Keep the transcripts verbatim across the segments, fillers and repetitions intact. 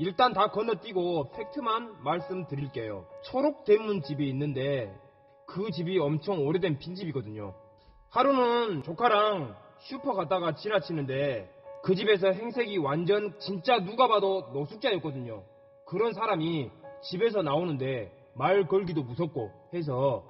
일단 다 건너뛰고 팩트만 말씀드릴게요. 초록 대문집이 있는데 그 집이 엄청 오래된 빈집이거든요. 하루는 조카랑 슈퍼 갔다가 지나치는데 그 집에서 행색이 완전 진짜 누가 봐도 노숙자였거든요. 그런 사람이 집에서 나오는데 말 걸기도 무섭고 해서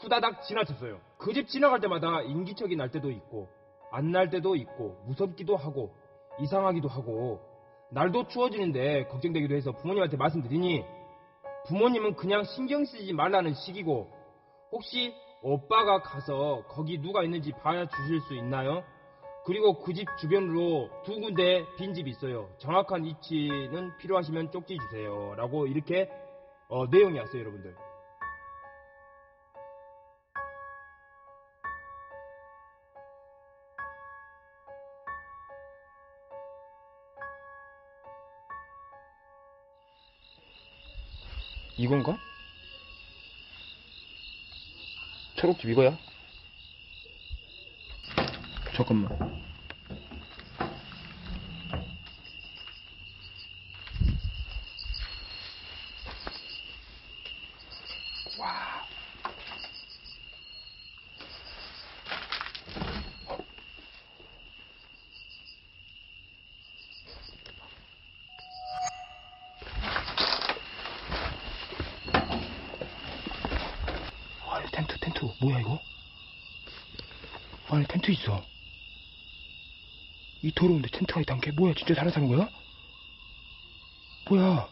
후다닥 지나쳤어요. 그 집 지나갈 때마다 인기척이 날 때도 있고 안 날 때도 있고 무섭기도 하고 이상하기도 하고 날도 추워지는데 걱정되기도 해서 부모님한테 말씀드리니 부모님은 그냥 신경 쓰지 말라는 식이고 혹시 오빠가 가서 거기 누가 있는지 봐주실 수 있나요? 그리고 그 집 주변으로 두 군데 빈집이 있어요. 정확한 위치는 필요하시면 쪽지 주세요. 라고 이렇게 어, 내용이 왔어요, 여러분들. 이건가? 초록집 이거야? 잠깐만. 와. 아니 텐트 텐트 뭐야 이거? 아니 텐트 있어. 이 더러운데 텐트가 있단 게 뭐야? 진짜 다른 사람 거야? 뭐야?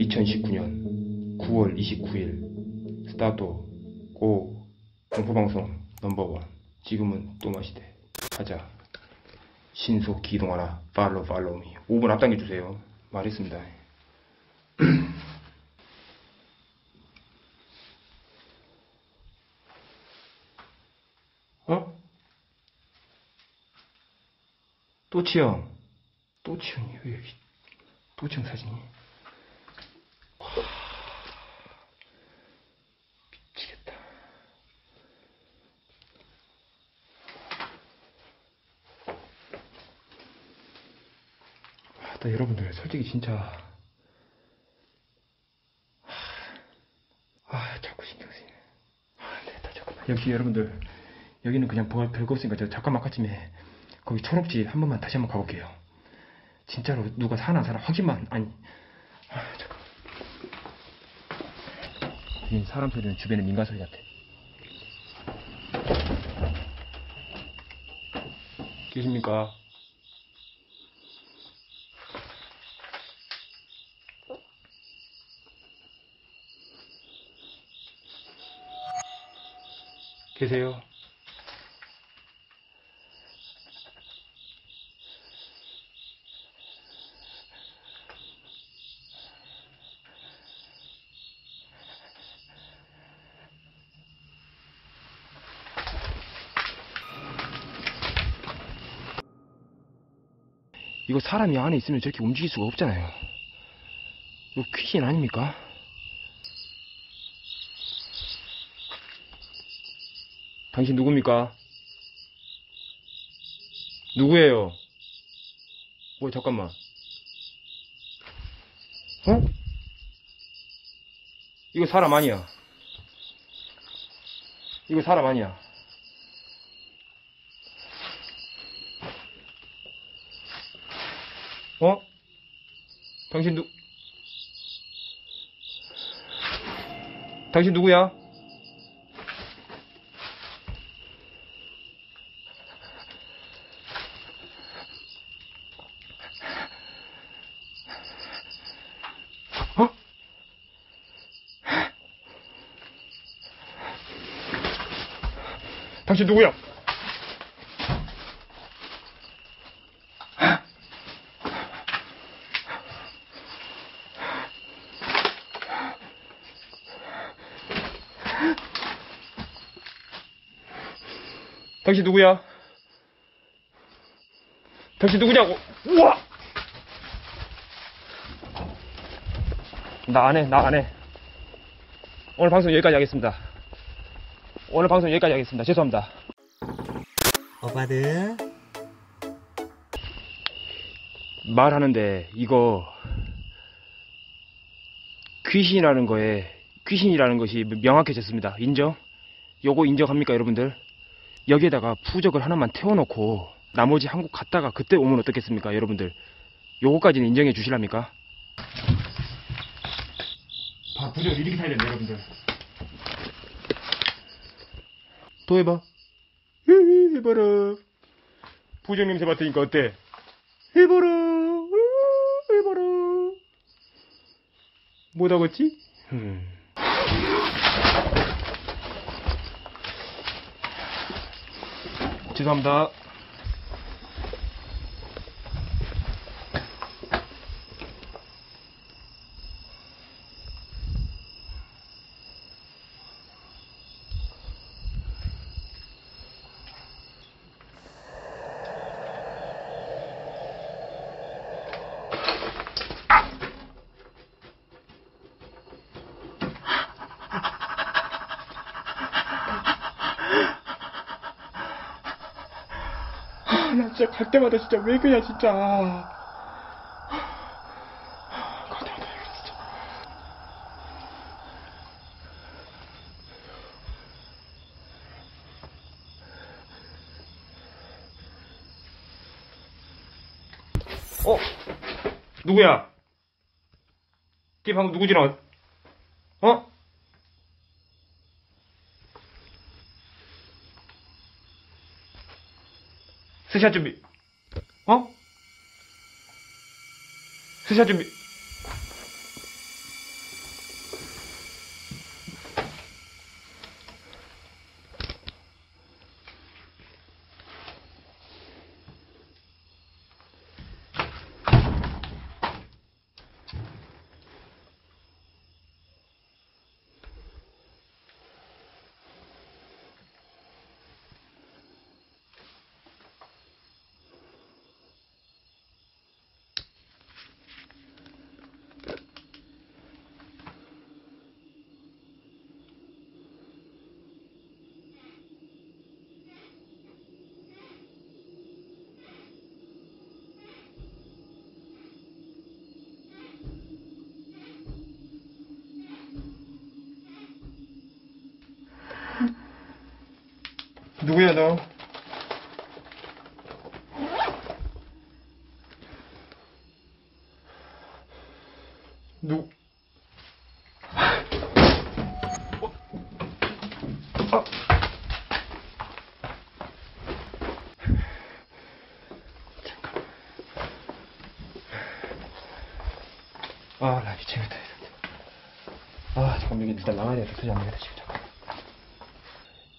이천십구년 구월 이십구일 스타도 고 공포방송 넘버원 지금은 또마시대 가자 신속히 이동하라 팔로우 팔로우미 오 분 앞당겨주세요 말했습니다. 어? 또치 형 또치 형이 왜 여기 또치 형 사진이 여러분들 솔직히 진짜 아 자꾸 신경쓰이네. 아 됐다 잠깐만 여기 여러분들 여기는 그냥 별거 없으니까 저 잠깐만 까쯤에 거기 초록집 한 번만 다시 한번 가볼게요. 진짜로 누가 사나 사나 확인만 아니 아 잠깐만 이 사람 소리는 주변에 민간 소리 같아. 계십니까? 계세요? 이거 사람이 안에 있으면 저렇게 움직일 수가 없잖아요. 이거 귀신 아닙니까? 당신 누굽니까? 누구예요? 뭐 잠깐만 어? 이거 사람 아니야 이거 사람 아니야 어? 당신 누 당신 누구야? 당신 누구야? 당신 누구야? 당신 누구냐고? 우와! 나 안 해, 나 안 해. 오늘 방송 여기까지 하겠습니다. 오늘 방송 여기까지 하겠습니다. 죄송합니다. 오빠들. 말하는데, 이거, 귀신이라는 거에, 귀신이라는 것이 명확해졌습니다. 인정? 요거 인정합니까, 여러분들? 여기에다가 부적을 하나만 태워놓고, 나머지 한국 갔다가 그때 오면 어떻겠습니까, 여러분들? 요거까지는 인정해 주시랍니까? 아, 부적 이렇게 타야 된다, 여러분들. 또 해봐. 히히, 해봐라. 부적 냄새 맡으니까 어때? 해봐라. 해봐라. 못하겠지? 음. 죄송합니다. 나 진짜 갈 때마다 진짜 왜 그래 진짜 갈 때마다 왜 그래 진짜. 어? 누구야? 걔 방금 누구 지나? 어? 스샷 준비. 어? 스샷 준비. 누구야 너? 누? 어? 아. 잠깐. 아, 나 미치겠다. 아, 잠깐 여기 일단 나가야 돼. 도저히 안 되겠다. 지금.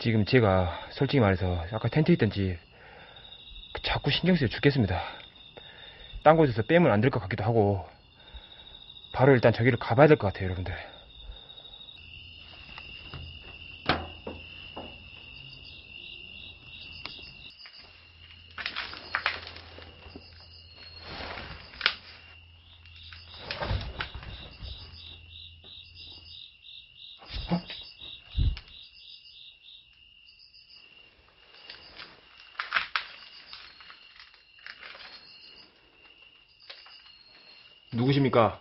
지금 제가 솔직히 말해서 아까 텐트에 있던 집 자꾸 신경쓰여 죽겠습니다. 딴 곳에서 빼면 안 될 것 같기도 하고 바로 일단 저기를 가봐야 될 것 같아요, 여러분들. 누구십니까?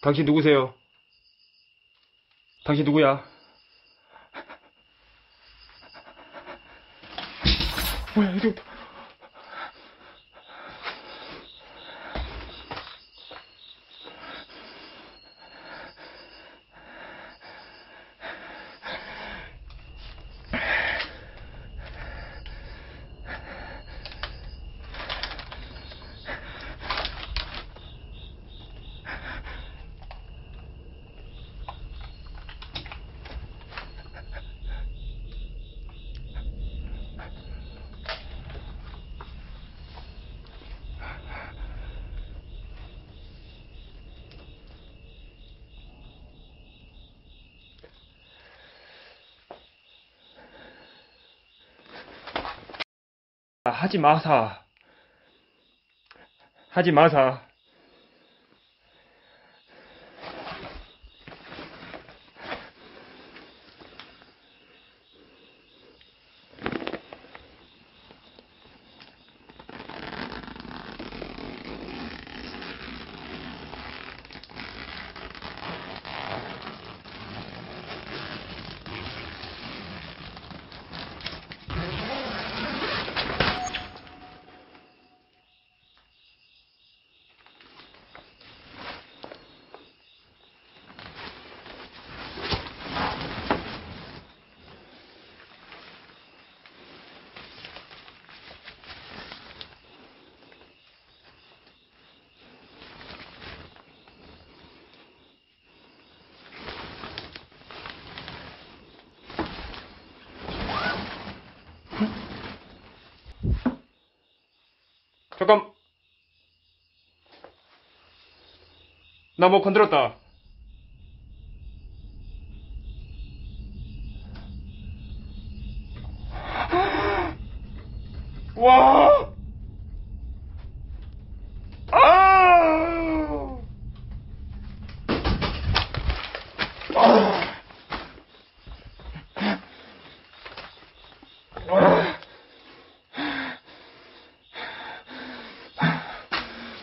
당신 누구세요? 당신 누구야? 뭐야, 이게 하지 마사. 하지 마사. 잠깐, 나 뭐 건드렸다. 와, 아, 아.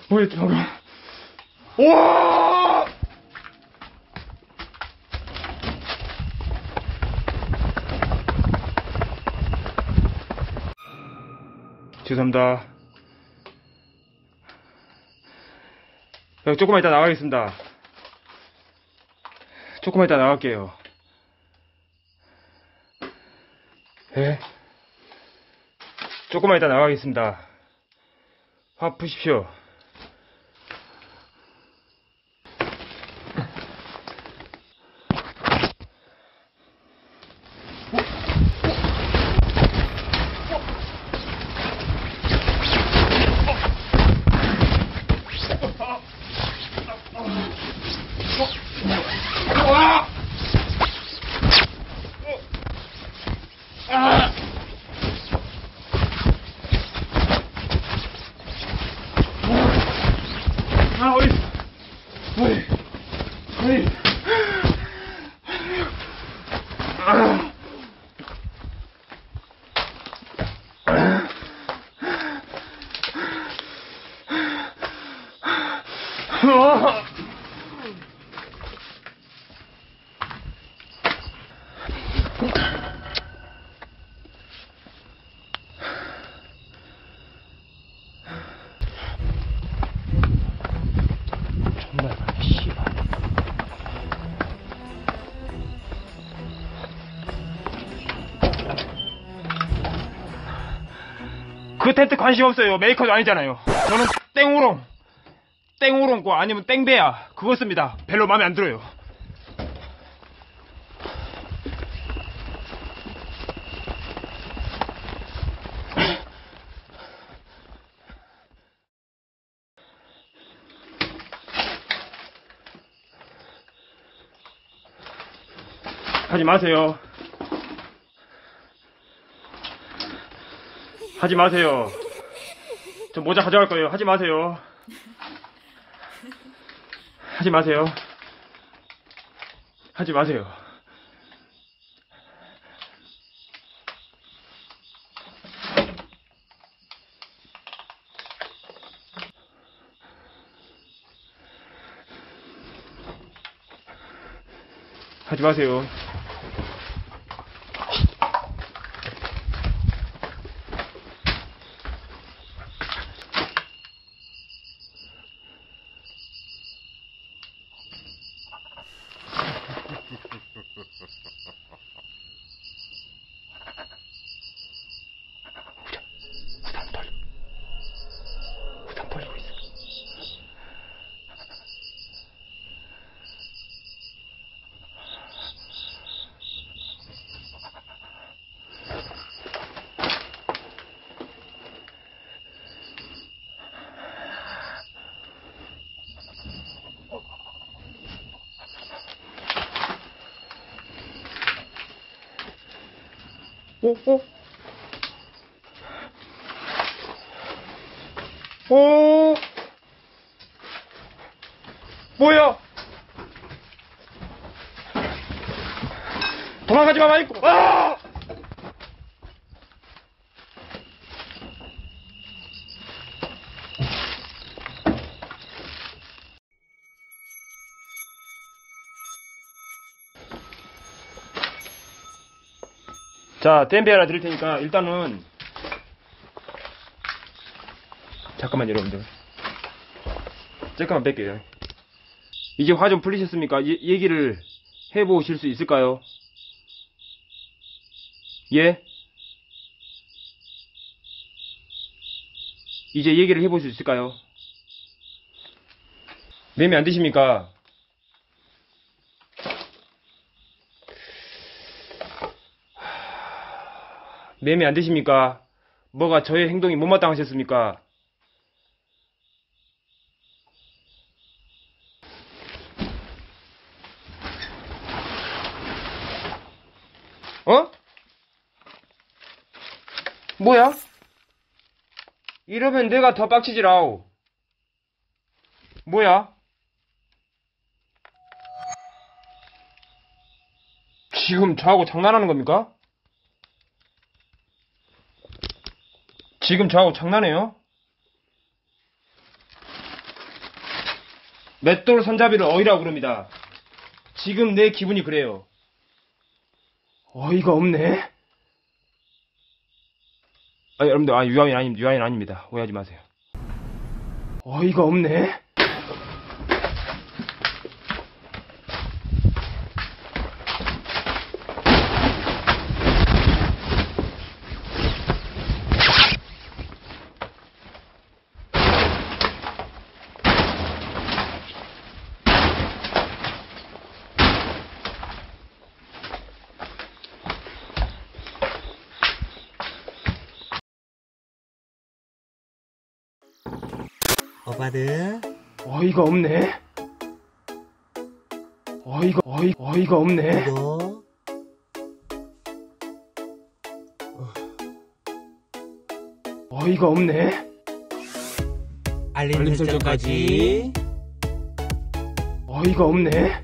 뭐였지 방금? 우와! 죄송합니다. 조금만 이따 나가겠습니다. 조금만 이따 나갈게요. 예? 조금만 이따 나가겠습니다. 화 푸십시오. 그 텐트 관심 없어요. 메이커도 아니잖아요. 저는 땡오롱, 땡오롱과 아니면 땡배야 그거 씁니다. 별로 마음에 안 들어요. 하지 마세요. 하지 마세요. 저 모자 가져갈 거예요. 하지 마세요. 하지 마세요. 하지 마세요. 하지 마세요. 오, 오. 오! 뭐야? 도망가지 마, 마이콜! 아! 자, 댐비 하나 드릴 테니까 일단은 잠깐만 여러분들 잠깐만 뺄게요. 이제 화 좀 풀리셨습니까? 예, 얘기를 해보실 수 있을까요? 예? 이제 얘기를 해볼 수 있을까요? 맴이 안 드십니까? 맴이 안 되십니까? 뭐가 저의 행동이 못마땅하셨습니까? 어? 뭐야? 이러면 내가 더 빡치지라오. 뭐야? 지금 저하고 장난하는 겁니까? 지금 저하고 장난해요? 맷돌 손잡이를 어이라고 그럽니다. 지금 내 기분이 그래요. 어이가 없네? 아, 여러분들, 아, 유아인 아닙니다. 유아인 아닙니다. 오해하지 마세요. 어이가 없네? 오빠들 어이가 없네. 어이가 어이 어이가 없네. 구독 어이가 없네. 알림 설정까지 어이가 없네.